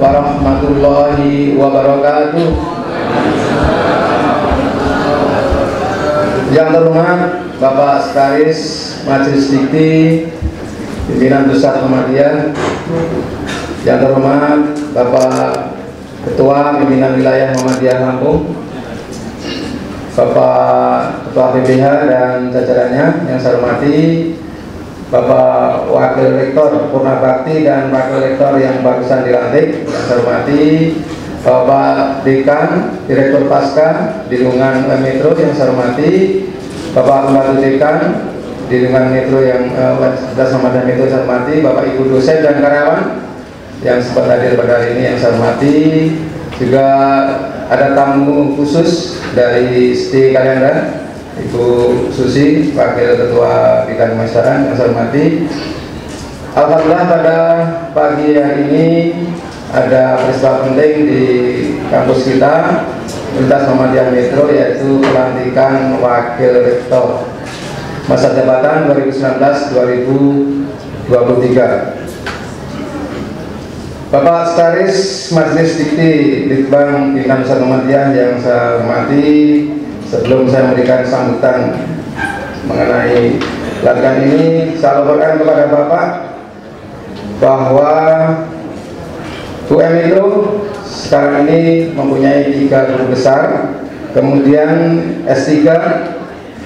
warahmatullahi wabarakatuh. Yang terhormat Bapak Sekretaris Majelis Dikti Pimpinan Pusat Muhammadiyah, yang terhormat Bapak Ketua Pimpinan Wilayah Muhammadiyah Lampung, Bapak Ketua PBH dan jajarannya, yang saya hormati Bapak Wakil Rektor Purnabakti dan Wakil Rektor yang barusan dilantik, yang saya hormati Bapak Dekan Direktur Pasca di lingkungan Metro, yang saya hormati Bapak Pembantu Dekan di lingkungan Metro yang Muhammadiyah Metro, yang saya hormati Bapak Ibu dosen dan karyawan yang sempat hadir pada hari ini, yang saya hormati juga ada tamu khusus dari SD Kalianda, Ibu Susi, Wakil Ketua Bidang Kemasyarakat, yang saya hormati. Alhamdulillah pada pagi hari ini ada peristiwa penting di kampus kita, Universitas Muhammadiyah Metro, yaitu pelantikan Wakil Rektor masa jabatan 2019-2023. Bapak Sekretaris Majelis Dikti Litbang Pimpinan Pusat Muhammadiyah yang saya hormati, sebelum saya memberikan sambutan mengenai pelatihan ini, saya laporkan kepada Bapak bahwa UM itu sekarang ini mempunyai 3 guru besar, kemudian S3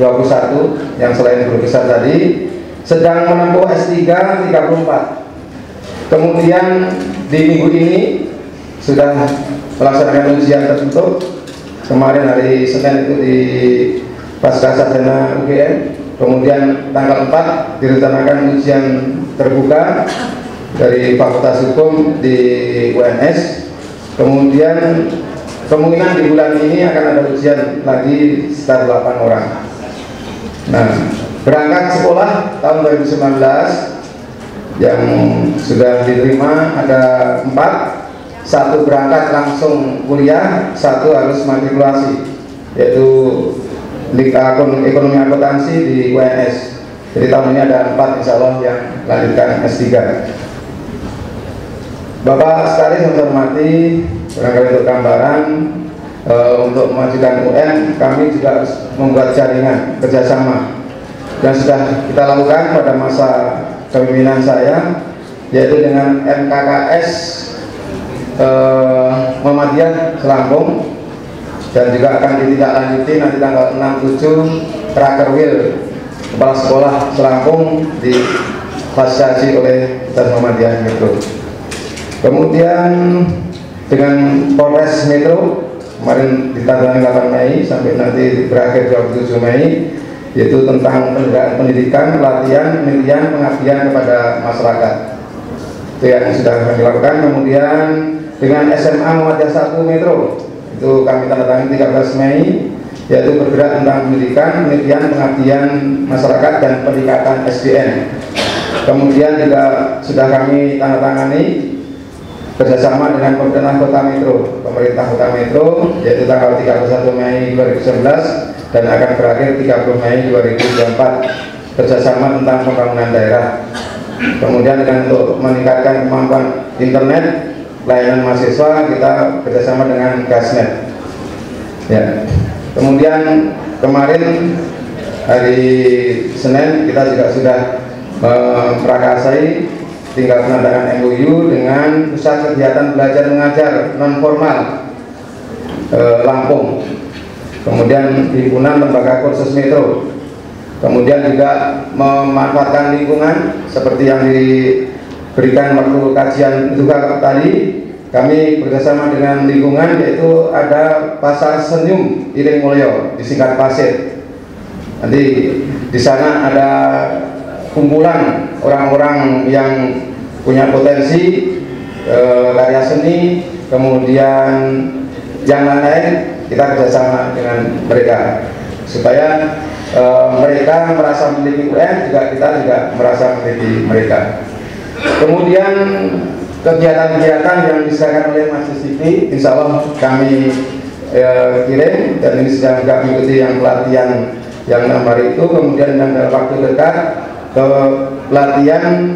21 yang selain guru besar tadi, sedang menempuh S3 34. Kemudian di minggu ini sudah melaksanakan ujian tertutup. Kemarin hari Senin itu di Pasca Sarjana UGM, kemudian tanggal 4 direncanakan ujian terbuka dari Fakultas Hukum di UNS. Kemudian kemungkinan di bulan ini akan ada ujian lagi sekitar 8 orang. Nah, berangkat sekolah tahun 2019 yang sudah diterima ada 4. 1 berangkat langsung kuliah, 1 harus matrikulasi, yaitu ekonomi akuntansi di UNS. Jadi tahun ini ada 4 insya Allah yang lanjutkan S3. Bapak Sekali yang hormati, barangkali untuk gambaran untuk memajukan UN, kami juga harus membuat jaringan kerjasama yang sudah kita lakukan pada masa kepemimpinan saya, yaitu dengan MKKS Muhammadiyah Lampung, dan juga akan ditindaklanjuti nanti tanggal 6-7 Rakerwil Kepala Sekolah Lampung difasilitasi oleh Universitas Muhammadiyah Metro. Kemudian dengan Polres Metro kemarin ditandangani 8 Mei sampai nanti berakhir 27 Mei, yaitu tentang pendidikan, pelatihan, penelitian, pengabdian kepada masyarakat. Itu yang sudah kami lakukan. Kemudian dengan SMA Muadz Satu Metro itu kami tanda tangan 13 Mei, yaitu bergerak tentang pendidikan, penelitian, pengabdian masyarakat dan peningkatan SDM. Kemudian juga sudah kami tanda tangani kerjasama dengan pemerintah kota Metro, yaitu tanggal 31 Mei 2019 dan akan berakhir 30 Mei 2024 kerjasama tentang pembangunan daerah. Kemudian dengan untuk meningkatkan kemampuan internet layanan mahasiswa, kita kerjasama dengan KASNet. Ya. Kemudian kemarin hari Senin kita juga sudah merakasai tinggal penandatangan MOU dengan pusat kegiatan belajar mengajar non formal Lampung. Kemudian himpunan lembaga kursus Metro. Kemudian juga memanfaatkan lingkungan seperti yang di berikan waktu kajian juga tadi, kami bekerjasama dengan lingkungan, yaitu ada Pasar Senyum Iring Mulyo di Singkat Pasir. Nanti di sana ada kumpulan orang-orang yang punya potensi karya seni, kemudian yang lain-lain kita kerjasama dengan mereka supaya mereka merasa memiliki UN, juga kita juga merasa memiliki mereka. Kemudian kegiatan-kegiatan yang diserahkan oleh Majelis Dikti insya Allah kami kirim, dan ini sedang kami ikuti yang pelatihan yang 6 hari itu. Kemudian dalam waktu dekat pelatihan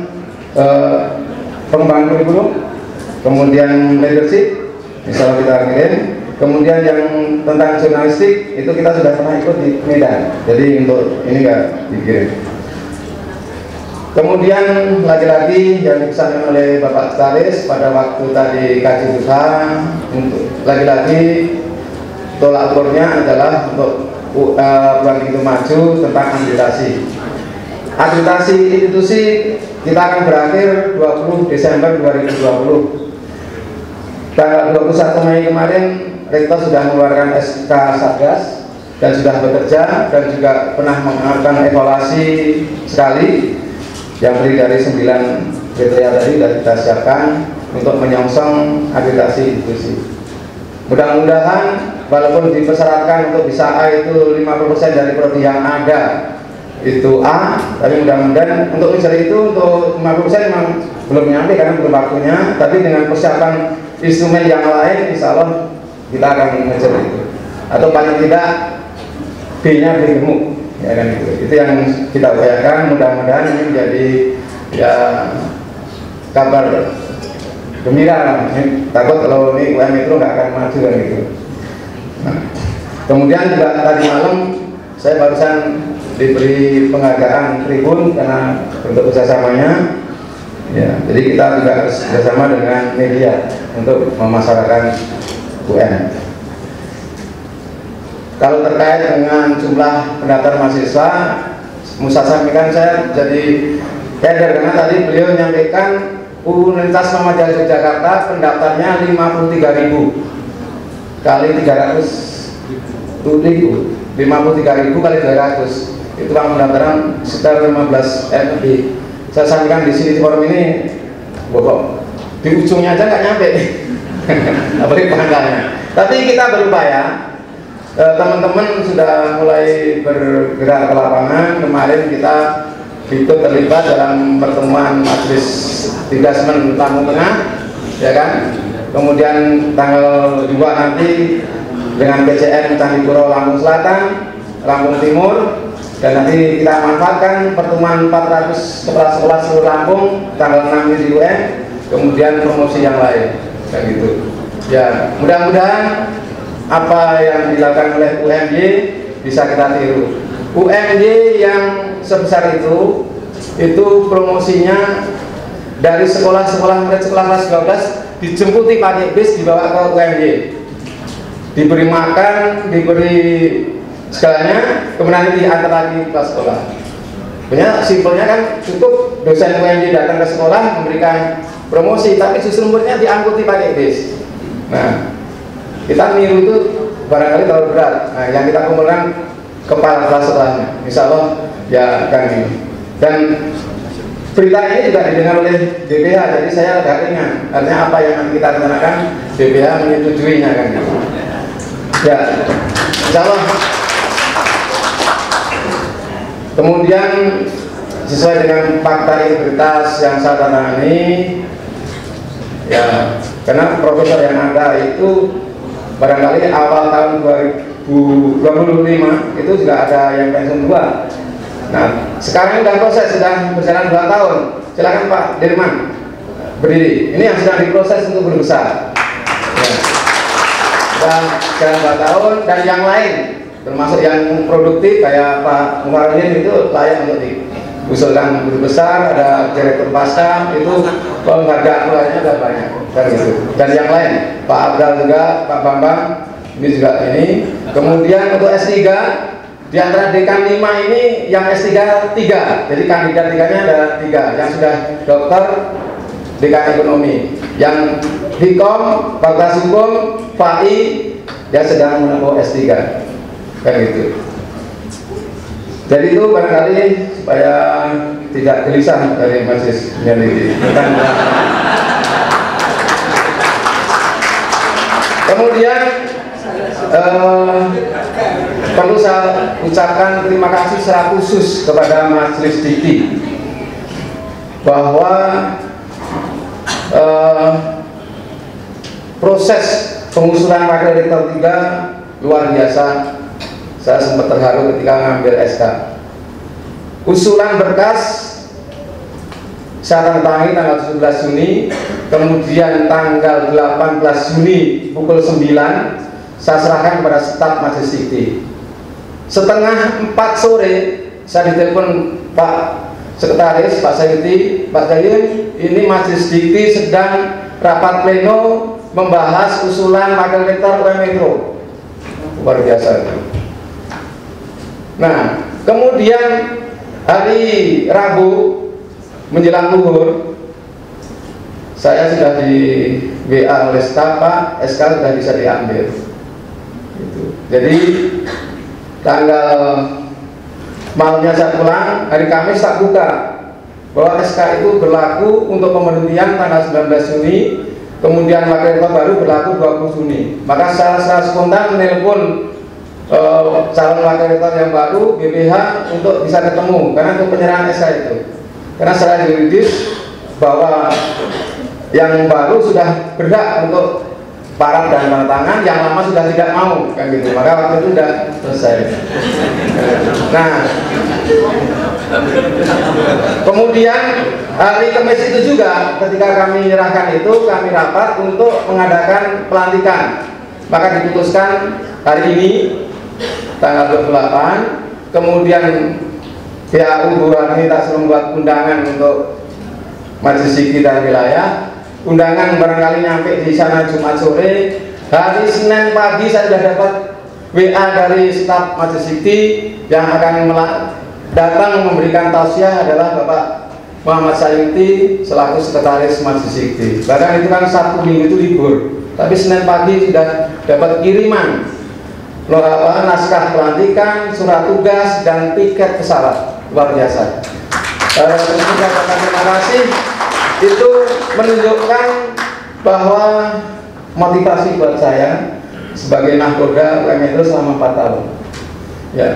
pengembangan kurikulum kemudian leadership, misalnya kita ngirim, kemudian yang tentang jurnalistik itu kita sudah pernah ikut di Medan, jadi untuk ini nggak dikirim. Kemudian lagi-lagi yang disampaikan oleh Bapak Staris pada waktu tadi kaji usaha, untuk lagi-lagi tolak ukurnya adalah untuk Bank Itu Maju tentang akreditasi. Akreditasi institusi kita akan berakhir 20 Desember 2020. Tanggal 21 Mei kemarin Rektor sudah mengeluarkan SK Satgas dan sudah bekerja dan juga pernah melakukan evaluasi sekali yang beri dari 9 kriteria tadi sudah kita siapkan untuk menyongsong akreditasi institusi. Mudah-mudahan walaupun dipersyaratkan untuk bisa A itu 50% dari prodi yang ada itu A, tapi mudah-mudahan untuk mencari itu untuk 50% memang belum nyampe karena belum waktunya, tapi dengan persiapan instrumen yang lain insya Allah kita akan mengejar itu atau paling tidak B-nya gemuk ya kan, itu yang kita upayakan. Mudah-mudahan ini menjadi ya kabar gembira, takut kalau ini UM Metro nggak akan maju kan gitu. Nah, kemudian juga tadi malam saya barusan diberi penghargaan Tribun karena bentuk kerjasamanya. Ya, jadi kita juga harus bersama dengan media untuk memasarkan UM. Kalau terkait dengan jumlah pendaftar mahasiswa, Musa sampaikan saya jadi kader karena tadi beliau menyampaikan Universitas Muhammadiyah Yogyakarta pendaftarnya 53.000 kali 300.000, 53.000 kali 300 itu pendaftaran sekitar 15 MB. Saya sampaikan di sini di forum ini bohong, di ujungnya aja nggak nyampe apalagi pangkalnya. Tapi kita berupaya, teman-teman sudah mulai bergerak ke lapangan. Kemarin kita ikut terlibat dalam pertemuan majelis engagement Lampung Tengah ya kan, kemudian tanggal 2 nanti dengan BCN Candi Kuro Lampung Selatan, Lampung Timur. Dan nanti kita manfaatkan pertemuan 400 kepala sekolah seluruh Lampung tanggal 6 di UM, kemudian promosi yang lain kayak gitu. Ya, mudah-mudahan apa yang dilakukan oleh UMG bisa kita tiru. UMG yang sebesar itu promosinya dari sekolah-sekolah murid sekolah kelas 12 dijemputi pakai bis dibawa ke UMG. Diberi makan, diberi segalanya, kemudian diantar lagi ke sekolah. Sebenarnya simpelnya kan cukup dosen UMG datang ke sekolah memberikan promosi, tapi justru muridnya diangkuti pakai bis. Nah, kita niru itu barangkali terlalu berat. Nah, yang kita kumpulkan kepala kelas sekolahnya, insya Allah ya akan ini. Dan berita ini juga didengar oleh DPH, jadi saya agak ringan. Artinya apa yang kita rencanakan DPH menyetujuinya kan? Ya, insya Allah. Kemudian sesuai dengan fakta integritas yang saya tangani, ya karena profesor yang ada itu barangkali awal tahun 2025 itu juga ada yang pensiun 2. Nah sekarang sudah proses sudah berjalan 2 tahun. Silakan Pak Dirman berdiri. Ini yang sedang diproses untuk berbesar. Ya. Dan sekarang 2 tahun dan yang lain, termasuk yang produktif kayak Pak Muharudin itu layak untuk diusulkan guru besar, ada direktur pasca itu penghargaan lainnya ada banyak dan gitu. Dan yang lain Pak Abdal juga, Pak Bambang ini juga ini. Kemudian untuk S3 di antara dekan 5 ini yang S3 3, jadi kandidat 3-nya ada 3 yang sudah dokter dekan ekonomi, yang Hikom, Fakultas Hukum, FAI yang sedang menempuh S3 kayak gitu. Jadi itu barangkali supaya tidak gelisah dari mahasiswa ini. Kemudian perlu saya ucapkan terima kasih secara khusus kepada Majelis Dikti bahwa proses pengusulan wakil rektor 3 luar biasa. Saya sempat terharu ketika mengambil SK. Usulan berkas saya tantangi tanggal 17 Juni, kemudian tanggal 18 Juni pukul 9 saya serahkan kepada staf Majelis Tinggi. Setengah 4 sore saya ditelepon Pak Sekretaris, Pak Sayuthi, Pak Sayuthi, ini Majelis Dikti sedang rapat pleno membahas usulan Wakil Rektor UMG Metro. Luar biasa. Nah, kemudian hari Rabu menjelang luhur, saya sudah di BA Lestari, Pak SK sudah bisa diambil. Jadi tanggal malamnya saya pulang, hari Kamis tak buka bahwa SK itu berlaku untuk pemberhentian tanggal 19 Juni, kemudian wakil rektor baru berlaku 20 Juni. Maka saya spontan menelpon calon wakil rektor yang baru BPH untuk bisa ketemu karena untuk penyerahan SK itu. Karena secara juridis bahwa yang baru sudah berhak untuk paraf dan tanda tangan, yang lama sudah tidak mau, kan gitu. Maka waktu itu sudah selesai. Nah, kemudian hari Kamis itu juga ketika kami menyerahkan itu, kami rapat untuk mengadakan pelantikan. Maka diputuskan hari ini tanggal 28, kemudian PAU Burani tak membuat undangan untuk Majelis Tinggi dan wilayah. Undangan barangkali nyampe di sana Jumat sore. Hari Senin pagi saya sudah dapat WA dari staf Majelis Tinggi yang akan datang memberikan tausiah adalah Bapak Muhammad Sayuthi selaku Sekretaris Majelis Tinggi. Bahkan itu kan Sabtu Minggu itu libur, tapi Senin pagi sudah dapat kiriman naskah pelantikan, surat tugas dan tiket pesawat. Luar biasa. Terima kasih. Itu menunjukkan bahwa motivasi buat saya sebagai nahkoda UMG Metro selama 4 tahun. Ya.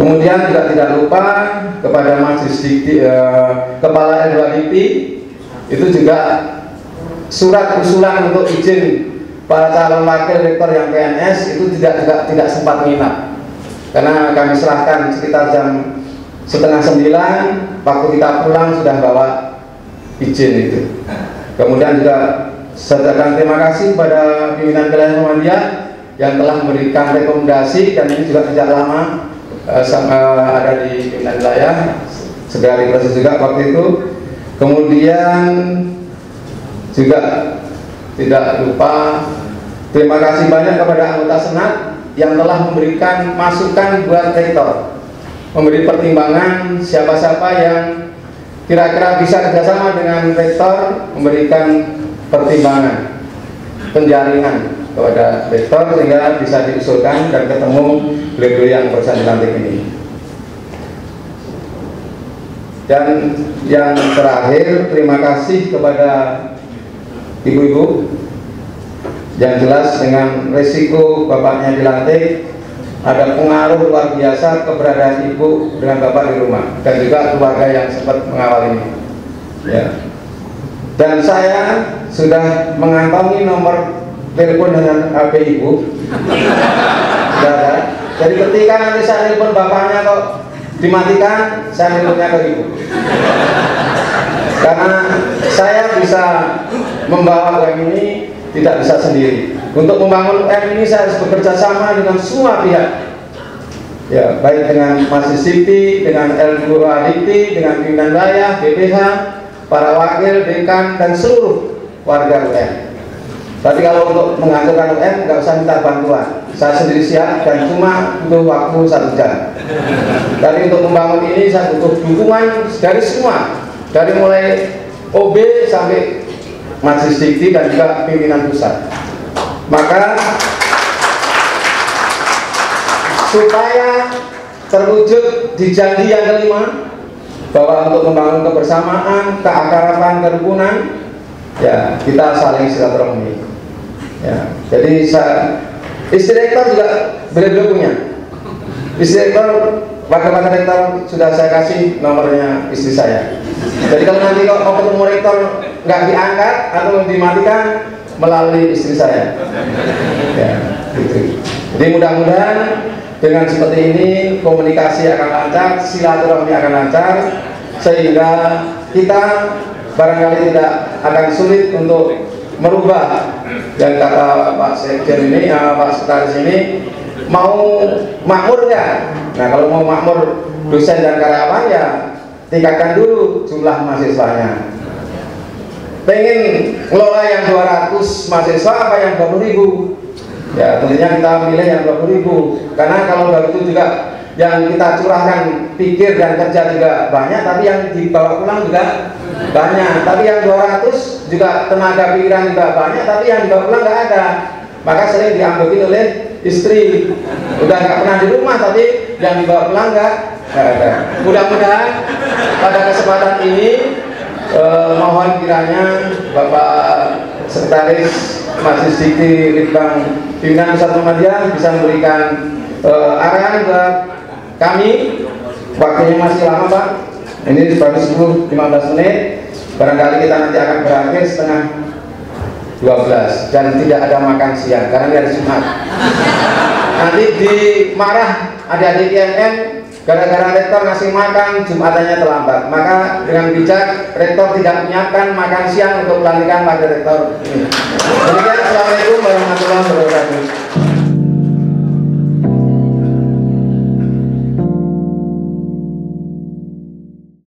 Kemudian juga tidak lupa kepada Majelis Tinggi Kepala R2IP itu juga surat usulan untuk izin para calon wakil rektor yang PNS itu tidak sempat minat karena kami serahkan sekitar jam 8:30 waktu kita pulang sudah bawa izin itu. Kemudian juga saya terima kasih pada pimpinan wilayah Muhammadiyah yang telah memberikan rekomendasi dan ini juga sejak lama ada di pimpinan wilayah segera diproses juga waktu itu. Kemudian juga tidak lupa terima kasih banyak kepada anggota senat yang telah memberikan masukan buat rektor, memberi pertimbangan siapa-siapa yang kira-kira bisa kerjasama dengan rektor, memberikan pertimbangan, penjaringan kepada rektor sehingga bisa diusulkan dan ketemu beliau yang berusaha dilantik ini. Dan yang terakhir terima kasih kepada ibu-ibu yang jelas dengan resiko bapaknya dilantik ada pengaruh luar biasa keberadaan ibu dengan bapak di rumah dan juga keluarga yang sempat mengawal ini. Ya. Dan saya sudah mengantongi nomor telepon dengan HP ibu. Sudah. Jadi ketika nanti saya telepon bapaknya kok dimatikan, saya teleponnya ke ibu. Karena saya bisa membawa UMG ini tidak bisa sendiri. Untuk membangun UMG ini saya harus bekerja sama dengan semua pihak. Ya, baik dengan Majelis Tinggi, dengan LKUADT, dengan pimpinan wilayah, BPH, para wakil, dekan dan seluruh warga UMG. Tapi kalau untuk menghancurkan UMG nggak usah minta bantuan. Saya sendiri siap dan cuma butuh waktu 1 jam. Tapi untuk membangun ini saya butuh dukungan dari semua. Dari mulai OB sampai Majelis Tinggi dan juga pimpinan pusat. Maka supaya terwujud di janji yang kelima bahwa untuk membangun kebersamaan, keakraban, kerukunan, ya kita saling silaturahmi. Ya, jadi istri rektor juga beliau punya. Istri rektor, wakil rektor sudah saya kasih nomornya istri saya. Jadi kalau nanti kalau ketemu rektor nggak diangkat atau dimatikan melalui istri saya. Ya, gitu. Jadi mudah-mudahan dengan seperti ini komunikasi akan lancar, silaturahmi akan lancar sehingga kita barangkali tidak akan sulit untuk merubah yang kata Pak Sekjen ini, Pak Setaris ini mau makmur nggak? Nah kalau mau makmur dosen dan karyawan ya tingkatkan dulu jumlah mahasiswanya. Pengen ngelola yang 200 mahasiswa apa yang 20.000? Ya tentunya kita milih yang 20.000, karena kalau begitu juga yang kita curahkan pikir dan kerja juga banyak, tapi yang dibawa pulang juga banyak. Tapi yang 200 juga tenaga pikiran juga banyak, tapi yang dibawa pulang nggak ada. Maka sering diambilin oleh istri, udah nggak pernah di rumah, tapi yang dibawa pulang nggak ada. Mudah-mudahan pada kesempatan ini mohon kiranya Bapak Sekretaris Mas Diki Litbang Pimpinan Pusat Muhammadiyah bisa memberikan arahan buat kami. Waktunya masih lama Pak, ini baru 10-15 menit, barangkali kita nanti akan berakhir setengah 12 dan tidak ada makan siang karena ini hari Jumat. Nanti dimarah adik-adik IMM gara-gara rektor ngasih makan Jumatannya terlambat, maka dengan bijak rektor tidak menyiapkan makan siang untuk pelantikan wakil rektor.